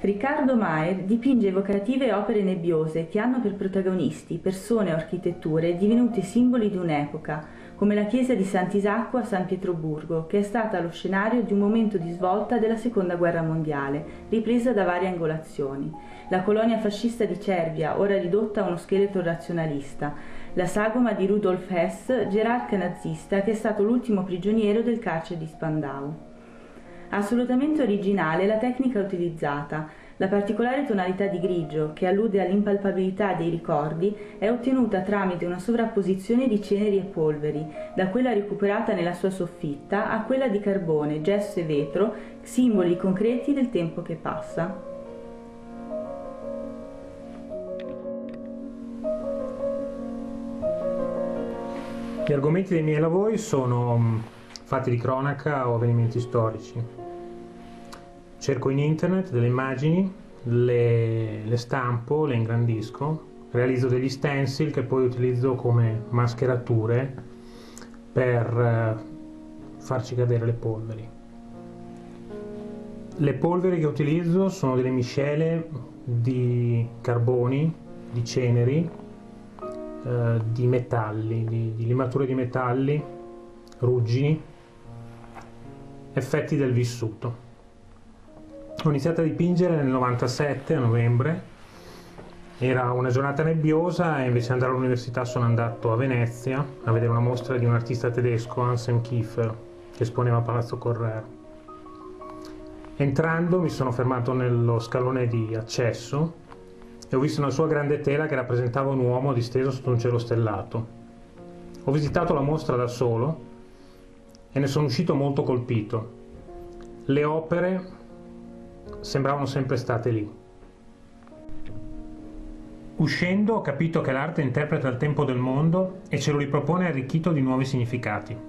Riccardo Mayr dipinge evocative opere nebbiose che hanno per protagonisti persone o architetture divenute simboli di un'epoca, come la chiesa di Sant'Isacco a San Pietroburgo, che è stata lo scenario di un momento di svolta della Seconda Guerra Mondiale, ripresa da varie angolazioni, la colonia fascista di Cervia, ora ridotta a uno scheletro razionalista, la sagoma di Rudolf Hess, gerarca nazista che è stato l'ultimo prigioniero del carcere di Spandau. Assolutamente originale la tecnica utilizzata, la particolare tonalità di grigio, che allude all'impalpabilità dei ricordi, è ottenuta tramite una sovrapposizione di ceneri e polveri, da quella recuperata nella sua soffitta a quella di carbone, gesso e vetro, simboli concreti del tempo che passa. Gli argomenti dei miei lavori sono fatti di cronaca o avvenimenti storici. Cerco in internet delle immagini, le stampo, le ingrandisco, realizzo degli stencil che poi utilizzo come mascherature per farci cadere le polveri. Le polveri che utilizzo sono delle miscele di carboni, di ceneri, di metalli, di limature di metalli, ruggini, effetti del vissuto. Ho iniziato a dipingere nel 97, a novembre. Era una giornata nebbiosa e invece di andare all'università sono andato a Venezia a vedere una mostra di un artista tedesco, Anselm Kiefer, che esponeva a Palazzo Corner. Entrando mi sono fermato nello scalone di accesso e ho visto una sua grande tela che rappresentava un uomo disteso sotto un cielo stellato. Ho visitato la mostra da solo e ne sono uscito molto colpito. Le opere sembravano sempre state lì. Uscendo ho capito che l'arte interpreta il tempo del mondo e ce lo ripropone arricchito di nuovi significati.